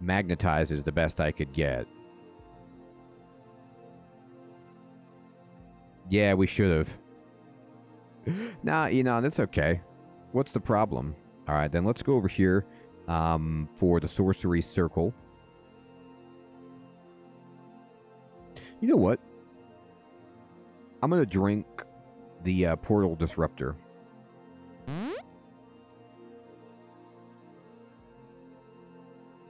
Magnetize is the best I could get. Yeah, we should have. Nah, you know, that's okay. What's the problem? All right, then let's go over here for the Sorcery Circle. You know what? I'm going to drink the Portal Disruptor.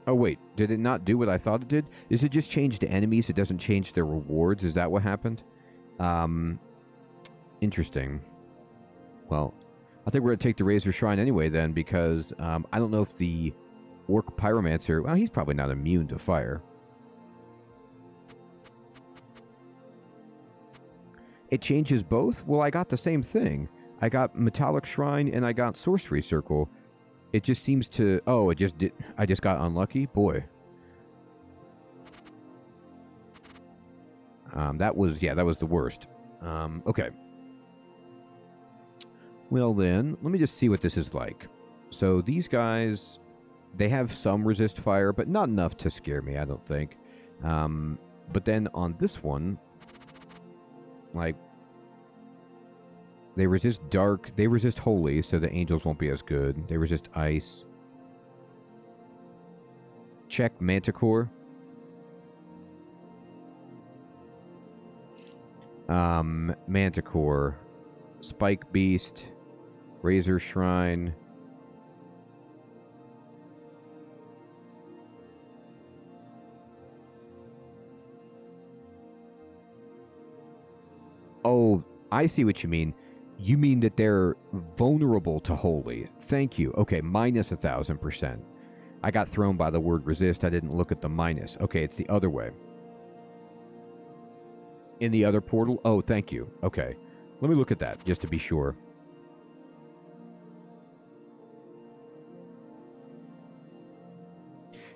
Oh, wait. Did it not do what I thought it did? Is it just change to enemies? It doesn't change their rewards? Is that what happened? Interesting. Well, I think we're going to take the Razor Shrine anyway then, because I don't know if the Orc Pyromancer... Well, he's probably not immune to fire. It changes both? Well, I got the same thing. I got Metallic Shrine and I got Sorcery Circle. It just seems to... Oh, it just did... I just got unlucky? Boy. That was... Yeah, that was the worst. Okay. Well then, let me just see what this is like. So these guys... They have some resist fire, but not enough to scare me, I don't think. But then on this one... Like... They resist dark. They resist holy, so the angels won't be as good. They resist ice. Check Manticore. Manticore. Spike Beast. Razor Shrine. Oh, I see what you mean. You mean that they're vulnerable to holy. Thank you. Okay, minus 1,000%. I got thrown by the word resist. I didn't look at the minus. Okay, it's the other way. In the other portal? Oh, thank you. Okay. Let me look at that, just to be sure.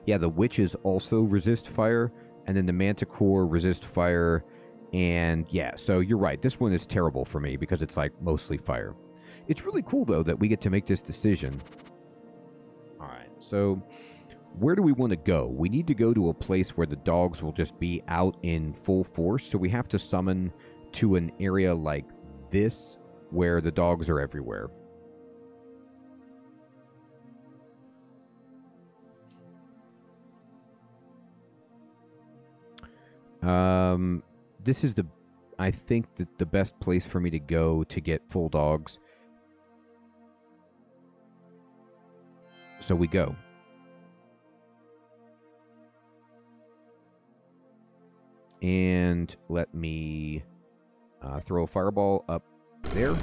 Yeah, the witches also resist fire, and then the Manticore resist fire... And yeah, so you're right. This one is terrible for me because it's like mostly fire. It's really cool though that we get to make this decision. All right, so where do we want to go? We need to go to a place where the dogs will just be out in full force. So we have to summon to an area like this where the dogs are everywhere. This is the, I think, that the best place for me to go to get full dogs. So we go. And let me throw a fireball up there.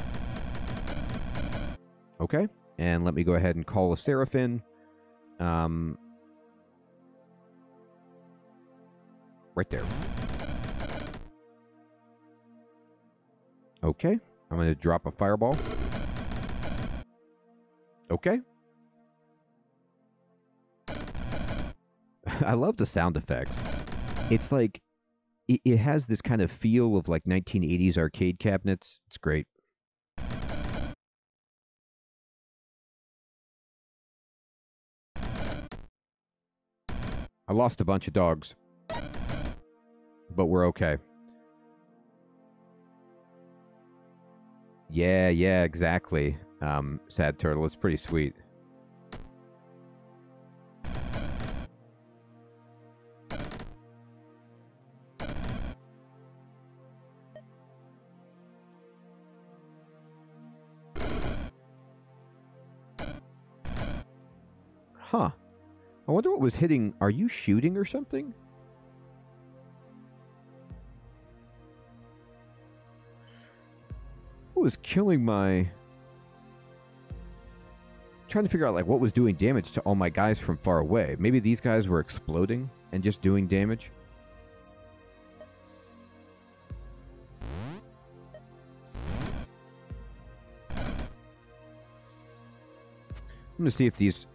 Okay. And let me go ahead and call a Seraphim. Right there. Okay, I'm going to drop a fireball. Okay. I love the sound effects. It's like, it has this kind of feel of like 1980s arcade cabinets. It's great. I lost a bunch of dogs. But we're okay. Yeah, exactly. Sad Turtle, it's pretty sweet. Huh. I wonder what was hitting. Are you shooting or something? Was killing my... Trying to figure out like what was doing damage to all my guys from far away. Maybe these guys were exploding and just doing damage. I'm gonna see if these...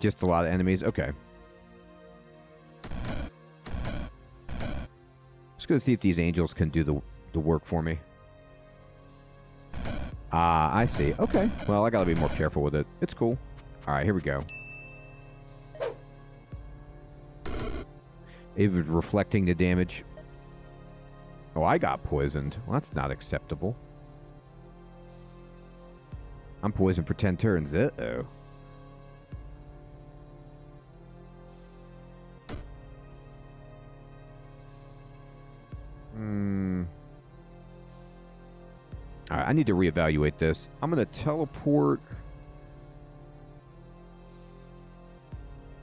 Just a lot of enemies. Okay. Just gonna see if these angels can do the work for me. Ah, I see. Okay. Well, I gotta be more careful with it. It's cool. All right, here we go. It was reflecting the damage. Oh, I got poisoned. Well, that's not acceptable. I'm poisoned for 10 turns. Uh-oh. All right, I need to reevaluate this. I'm going to teleport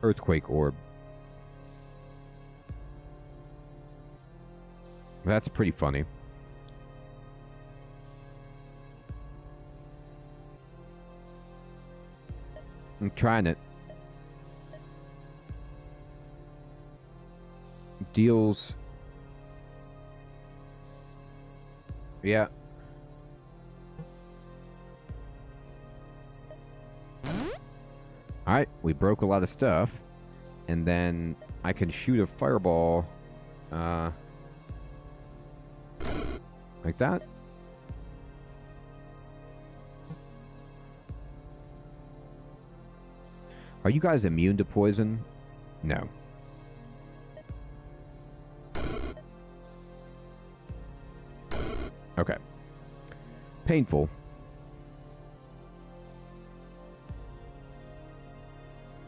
Earthquake Orb. That's pretty funny. I'm trying it. Deals. Yeah. Alright, we broke a lot of stuff. And then I can shoot a fireball. Like that. Are you guys immune to poison? No. Okay. Painful.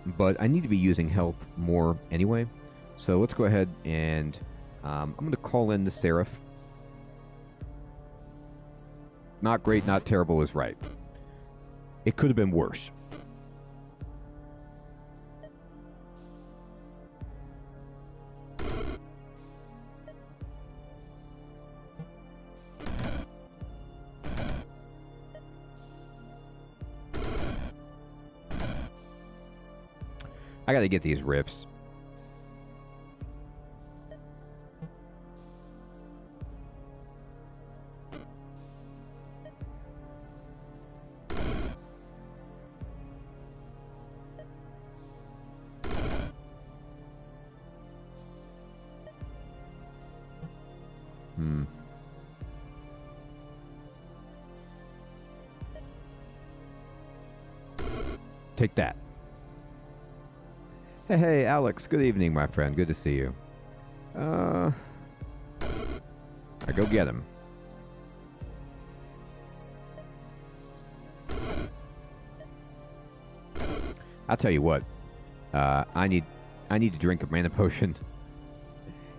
But I need to be using health more anyway. So let's go ahead and I'm going to call in the Seraph. Not great, not terrible is right. It could have been worse. I gotta get these riffs. Take that. Hey, Alex. Good evening, my friend. Good to see you. I go get him. I'll tell you what. I need to drink a Mana Potion.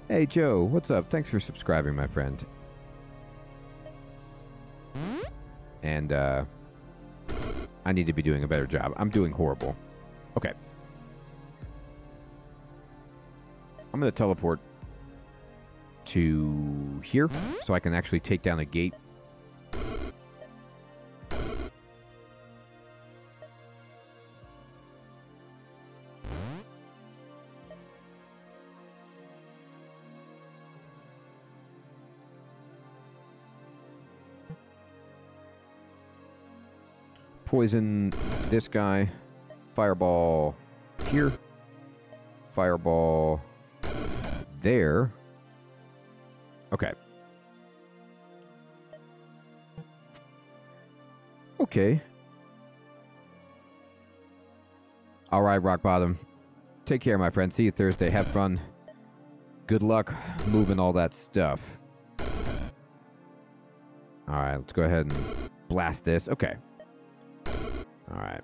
Hey, Joe. What's up? Thanks for subscribing, my friend. And, I need to be doing a better job. I'm doing horrible. Okay. I'm going to teleport to here so I can actually take down a gate. Poison this guy. Fireball here. Fireball there. Okay. Okay. All right, Rock Bottom. Take care, my friend. See you Thursday. Have fun. Good luck moving all that stuff. All right, let's go ahead and blast this. Okay. All right.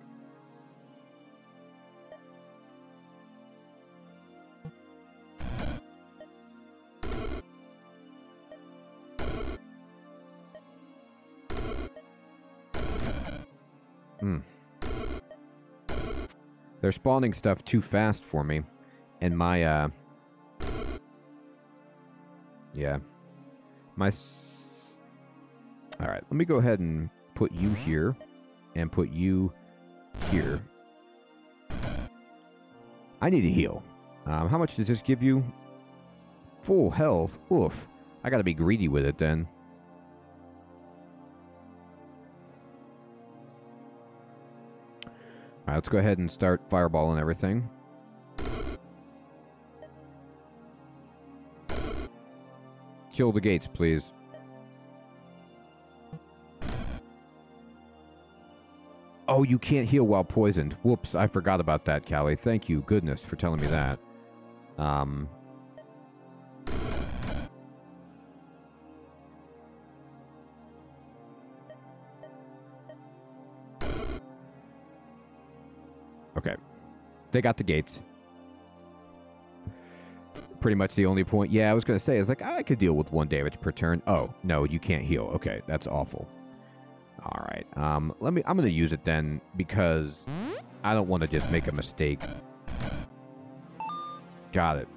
They're spawning stuff too fast for me. And my, yeah. All right, let me go ahead and put you here. And put you here. I need to heal. How much does this give you? Full health. Oof. I gotta be greedy with it then. Alright, let's go ahead and start fireballing everything. Kill the gates, please. Oh, you can't heal while poisoned. Whoops, I forgot about that, Callie. Thank you, goodness, for telling me that. Okay. They got the gates. Pretty much the only point. Yeah, I was going to say, is like, I could deal with 1 damage per turn. Oh, no, you can't heal. Okay, that's awful. All right. I'm going to use it then because I don't want to just make a mistake. Got it.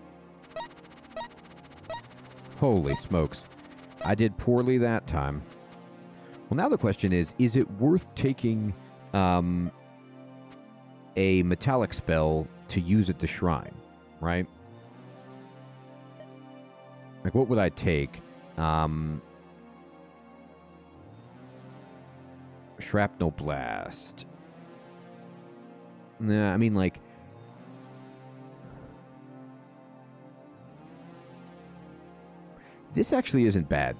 Holy smokes. I did poorly that time. Well, now the question is it worth taking a metallic spell to use at the shrine, right? Like, what would I take? Shrapnel blast. Nah, I mean, like... This actually isn't bad.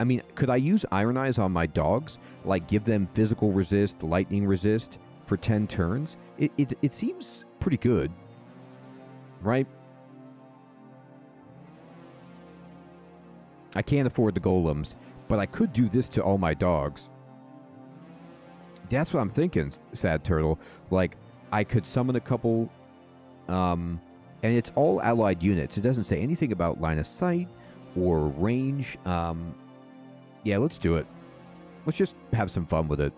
I mean, could I use Ironize on my dogs? Like, give them physical resist, lightning resist for 10 turns? It seems pretty good, right? I can't afford the golems, but I could do this to all my dogs. That's what I'm thinking, Sad Turtle. Like, I could summon a couple... and it's all allied units. It doesn't say anything about line of sight or range. Yeah, let's do it. Let's just have some fun with it.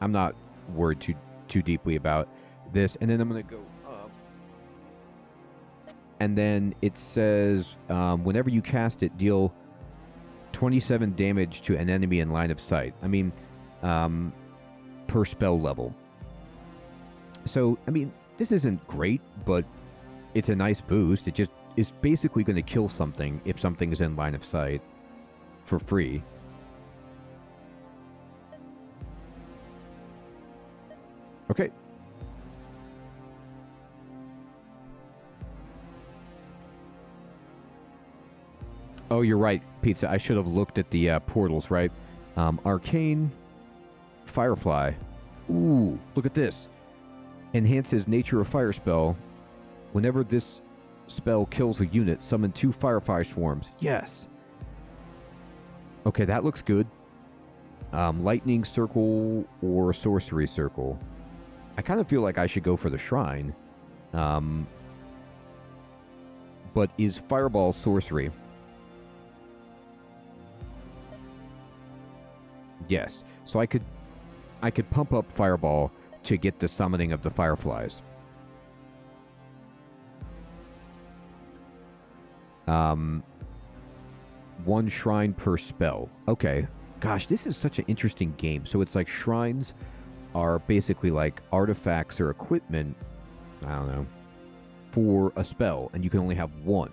I'm not worried too deeply about this. And then I'm going to go up. And then it says, whenever you cast it, deal 27 damage to an enemy in line of sight. I mean, per spell level. So, I mean, this isn't great, but... It's a nice boost. It just is basically going to kill something if something is in line of sight for free. Okay. Oh, you're right, Pizza. I should have looked at the portals, right? Arcane Firefly. Ooh, look at this. Enhances nature of fire spell. Whenever this spell kills a unit, summon 2 Firefly Swarms. Yes! Okay, that looks good. Lightning Circle or Sorcery Circle. I kind of feel like I should go for the Shrine. But is Fireball Sorcery? Yes. So I could pump up Fireball to get the summoning of the Fireflies. One shrine per spell. Okay. Gosh, this is such an interesting game. So it's like shrines are basically like artifacts or equipment, I don't know, for a spell, and you can only have one.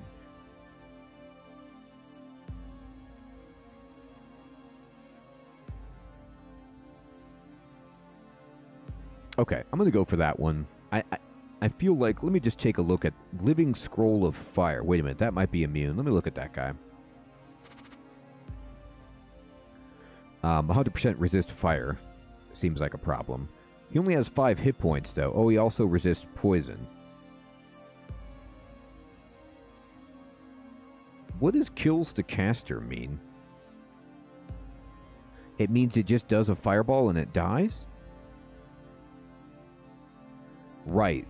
Okay, I'm going to go for that one. I feel like, let me just take a look at Living Scroll of Fire. Wait a minute, that might be immune. Let me look at that guy. 100% resist fire. Seems like a problem. He only has 5 hit points, though. Oh, he also resists poison. What does kills the caster mean? It means it just does a fireball and it dies? Right.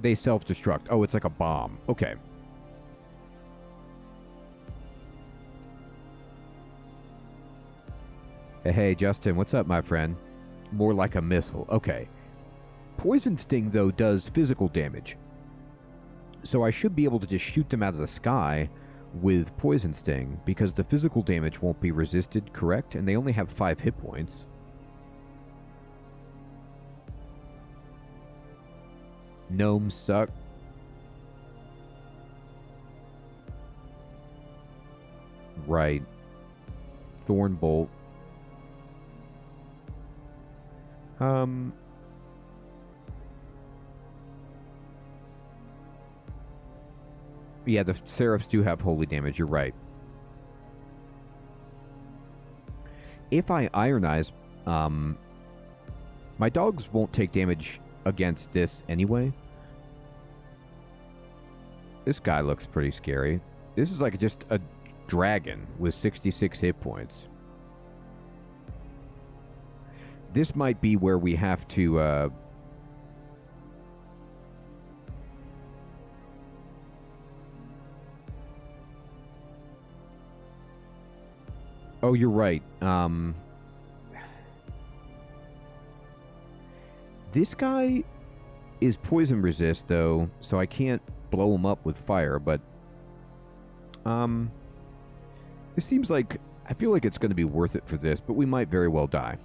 They self-destruct. Oh, it's like a bomb. Okay. Hey, Justin. What's up, my friend? More like a missile. Okay. Poison Sting, though, does physical damage. So I should be able to just shoot them out of the sky with Poison Sting, because the physical damage won't be resisted, correct? And they only have 5 hit points. Gnomes suck. Right. Thornbolt. Yeah, the Seraphs do have holy damage. You're right. If I Ironize, my dogs won't take damage against this anyway. This guy looks pretty scary. This is like just a dragon with 66 hit points. This might be where we have to... Oh, you're right. This guy is poison resist, though, so I can't blow him up with fire, but... This seems like... I feel like it's going to be worth it for this, but we might very well die.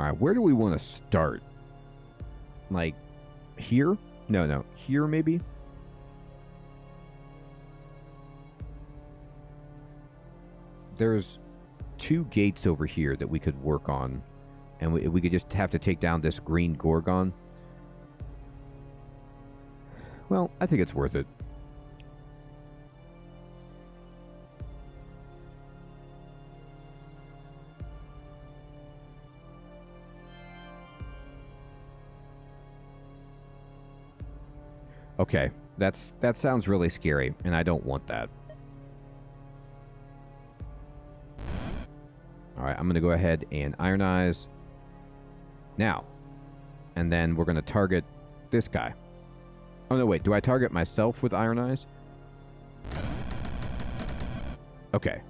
Alright, where do we want to start? Like... Here? No, no. Here, maybe? There's two gates over here that we could work on. And we could just have to take down this green Gorgon. Well, I think it's worth it. Okay, that sounds really scary, and I don't want that. Alright, I'm going to go ahead and Ironize now. And then we're going to target this guy. Oh, no, wait. Do I target myself with Ironize? Okay,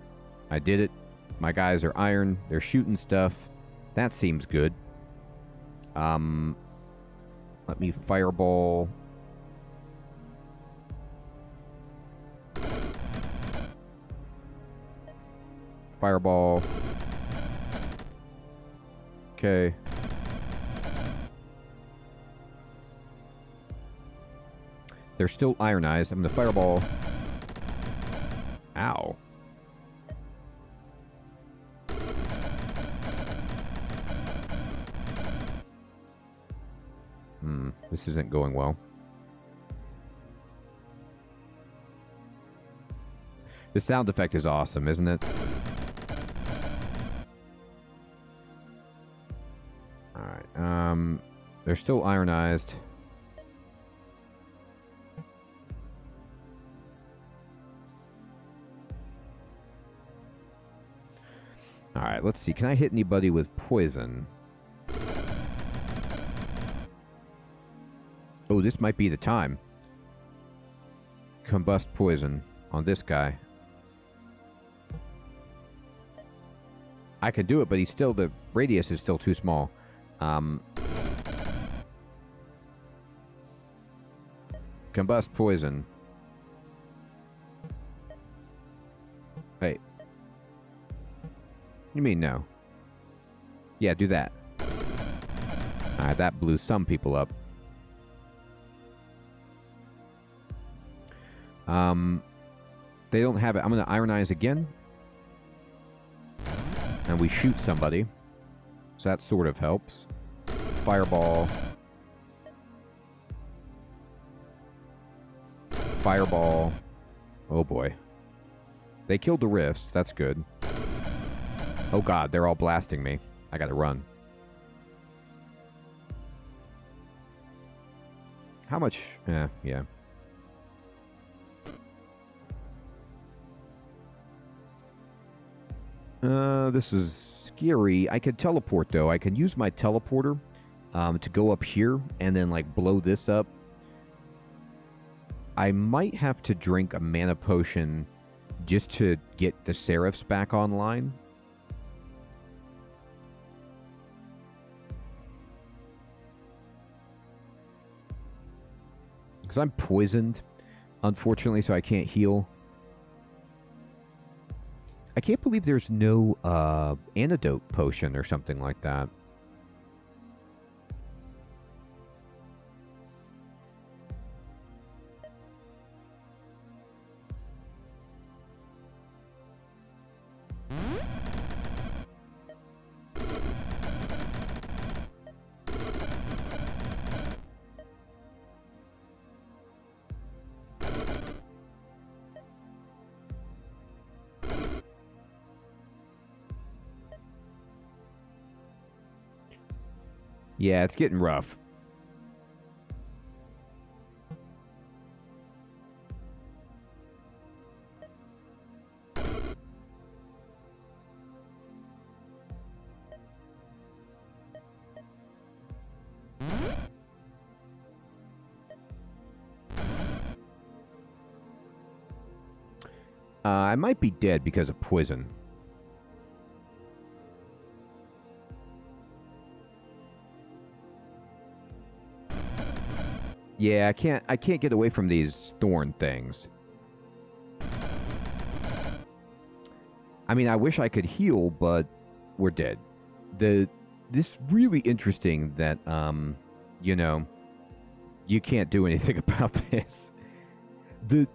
I did it. My guys are iron. They're shooting stuff. That seems good. Let me fireball... Fireball. Okay. They're still ironized. I'm gonna fireball. Ow. This isn't going well. The sound effect is awesome, isn't it? They're still ironized. All right, let's see. Can I hit anybody with poison? Oh, this might be the time. Combust poison on this guy. I could do it, but he's still... The radius is still too small. Combust poison. Wait. You mean no? Yeah, do that. Alright, that blew some people up. They don't have it. I'm going to ironize again. And we shoot somebody. So that sort of helps. Fireball. Fireball. Oh, boy. They killed the rifts. That's good. Oh, God. They're all blasting me. I gotta run. How much? Yeah. This is scary. I could teleport, though. I can use my teleporter to go up here and then, like, blow this up. I might have to drink a Mana Potion just to get the Seraphs back online. Because I'm poisoned, unfortunately, so I can't heal. I can't believe there's no antidote potion or something like that. Yeah, it's getting rough. I might be dead because of poison. Yeah, I can't get away from these thorn things. I mean, I wish I could heal, but we're dead. This really interesting that you know, you can't do anything about this. The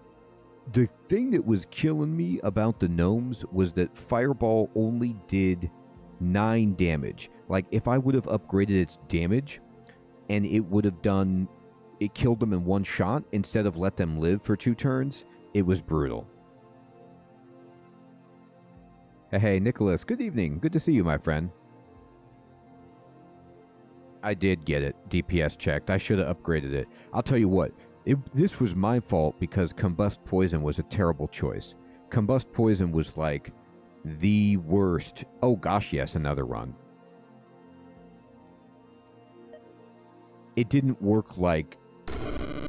thing that was killing me about the gnomes was that Fireball only did 9 damage. Like, if I would have upgraded its damage and it would have done... It killed them in one shot instead of let them live for 2 turns. It was brutal. Hey, Nicholas. Good evening. Good to see you, my friend. I did get it. DPS checked. I should have upgraded it. I'll tell you what. This was my fault because Combust Poison was a terrible choice. Combust Poison was like the worst. Oh, gosh, yes. Another run. It didn't work like...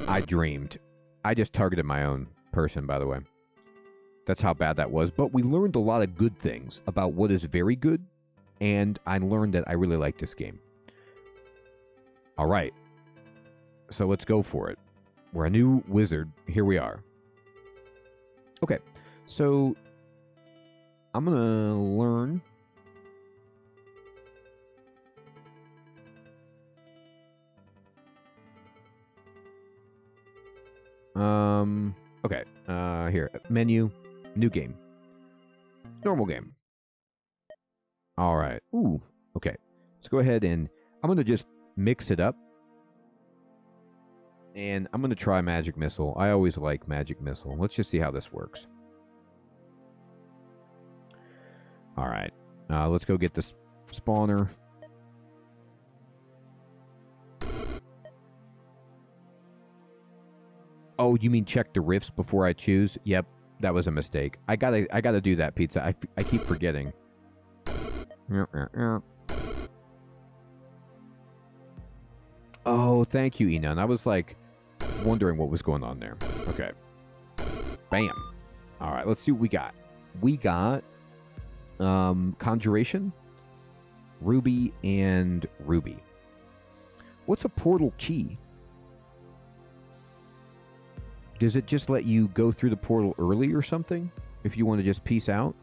I dreamed. I just targeted my own person, by the way. That's how bad that was. But we learned a lot of good things about what is very good, and I learned that I really like this game. All right. So let's go for it. We're a new wizard. Here we are. Okay. So I'm going to learn... Okay, here, menu, new game, normal game. All right, ooh, okay, let's go ahead and I'm going to just mix it up. And I'm going to try Magic Missile. I always like Magic Missile. Let's just see how this works. All right, let's go get the spawner. Oh, you mean check the rifts before I choose? Yep, that was a mistake. I gotta do that, Pizza. I keep forgetting. Oh, thank you, Enon. I was like wondering what was going on there. Okay. Bam. All right, let's see what we got. We got Conjuration, Ruby, and Ruby. What's a portal key? Does it just let you go through the portal early or something? If you want to just peace out?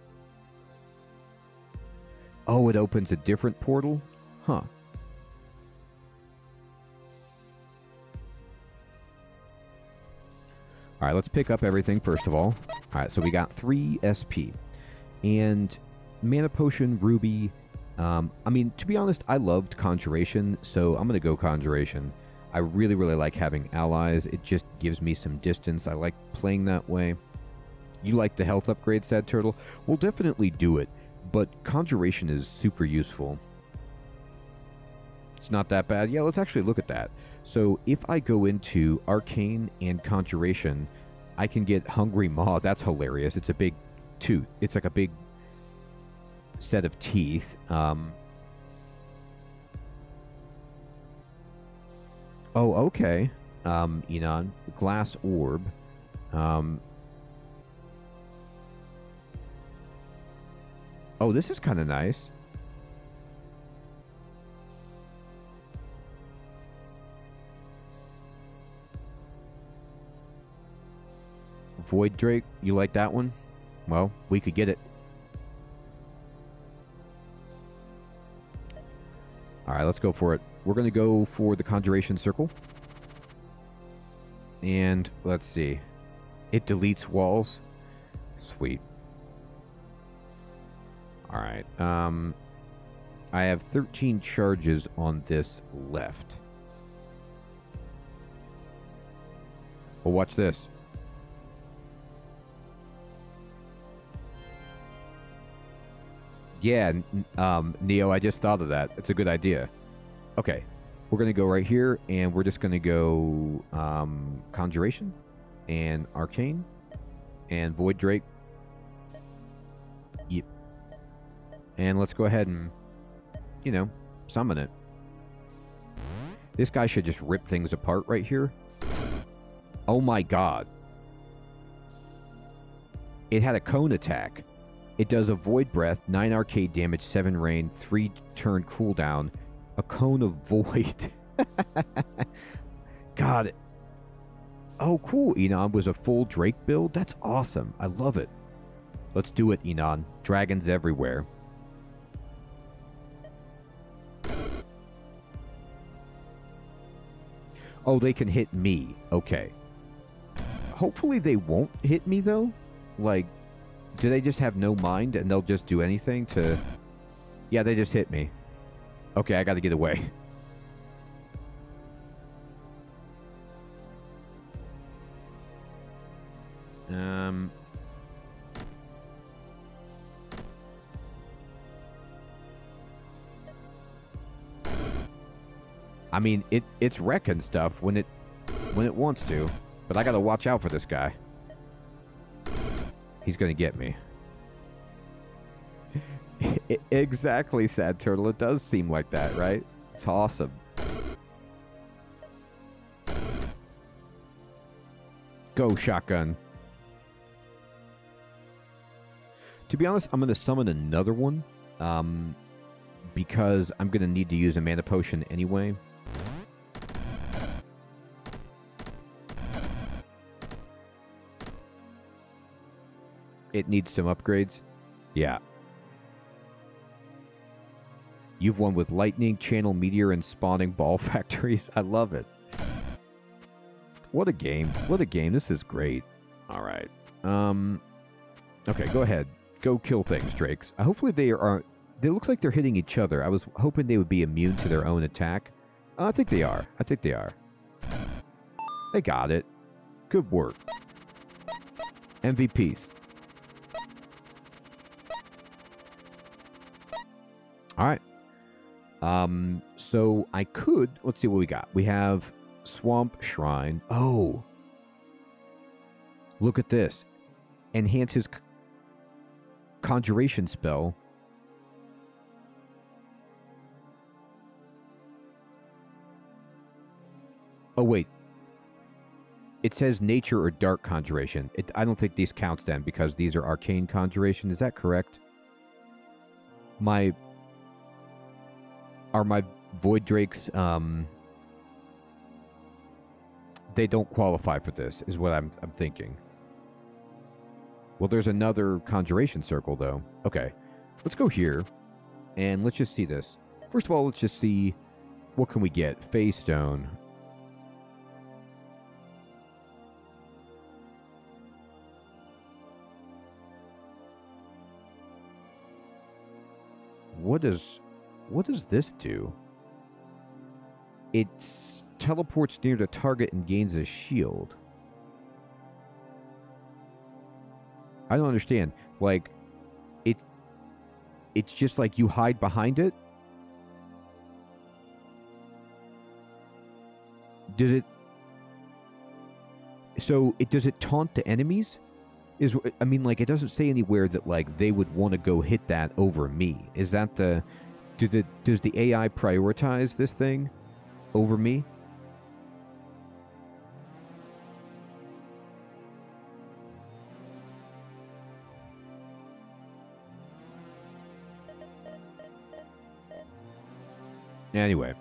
Oh, it opens a different portal? Huh. Alright, let's pick up everything first of all. Alright, so we got 3 SP. And Mana Potion, Ruby. I mean, to be honest, I loved Conjuration, so I'm going to go Conjuration. I really, really like having allies. It just gives me some distance. I like playing that way. You like the health upgrade, Sad Turtle? We'll definitely do it, but Conjuration is super useful. It's not that bad. Yeah, let's actually look at that. So if I go into Arcane and Conjuration, I can get Hungry Maw. That's hilarious. It's a big tooth. It's like a big set of teeth. Oh, okay. Enon. Glass Orb. Oh, this is kind of nice. Void Drake. You like that one? Well, we could get it. All right, let's go for it. We're going to go for the Conjuration Circle. And let's see. It deletes walls. Sweet. All right. I have 13 charges on this left. Well, watch this. Yeah, Neo, I just thought of that. It's a good idea. Okay, we're going to go right here, and we're just going to go Conjuration and Arcane and Void Drake. Yep. And let's go ahead and, you know, summon it. This guy should just rip things apart right here. Oh, my God. It had a cone attack. It does a Void Breath, 9 arcade damage, 7 rain, 3 turn cooldown, a cone of void. God. Oh, cool, Enon was a full Drake build? That's awesome. I love it. Let's do it, Enon. Dragons everywhere. Oh, they can hit me. Okay. Hopefully they won't hit me, though. Like, do they just have no mind and they'll just do anything to... Yeah, they just hit me. Okay, I gotta get away. I mean, it's wrecking stuff when it wants to, but I gotta watch out for this guy. He's gonna get me. Exactly, Sad Turtle. It does seem like that, right? It's awesome. Go, shotgun. To be honest, I'm gonna summon another one, because I'm gonna need to use a Mana Potion anyway. It needs some upgrades. Yeah. You've won with Lightning, Channel Meteor, and Spawning Ball Factories. I love it. What a game. What a game. This is great. All right. Okay, go ahead. Go kill things, Drakes. Hopefully they are... It looks like they're hitting each other. I was hoping they would be immune to their own attack. I think they are. I think they are. They got it. Good work. MVPs. All right. So I could... Let's see what we got. We have Swamp Shrine. Oh. Look at this. Enhance his conjuration spell. Oh, wait. It says nature or dark conjuration. I don't think these counts then because these are arcane conjuration. Is that correct? Are my Void Drakes, they don't qualify for this, is what I'm thinking. Well, there's another Conjuration Circle, though. Okay, let's go here, and let's just see this. First of all, let's just see, what can we get? Phase Stone. What does this do? It teleports near the target and gains a shield. I don't understand. Like, it's just like you hide behind it? Does it taunt the enemies? I mean, like, it doesn't say anywhere that, like, they would want to go hit that over me. Is that the... Does the AI prioritize this thing over me? Anyway.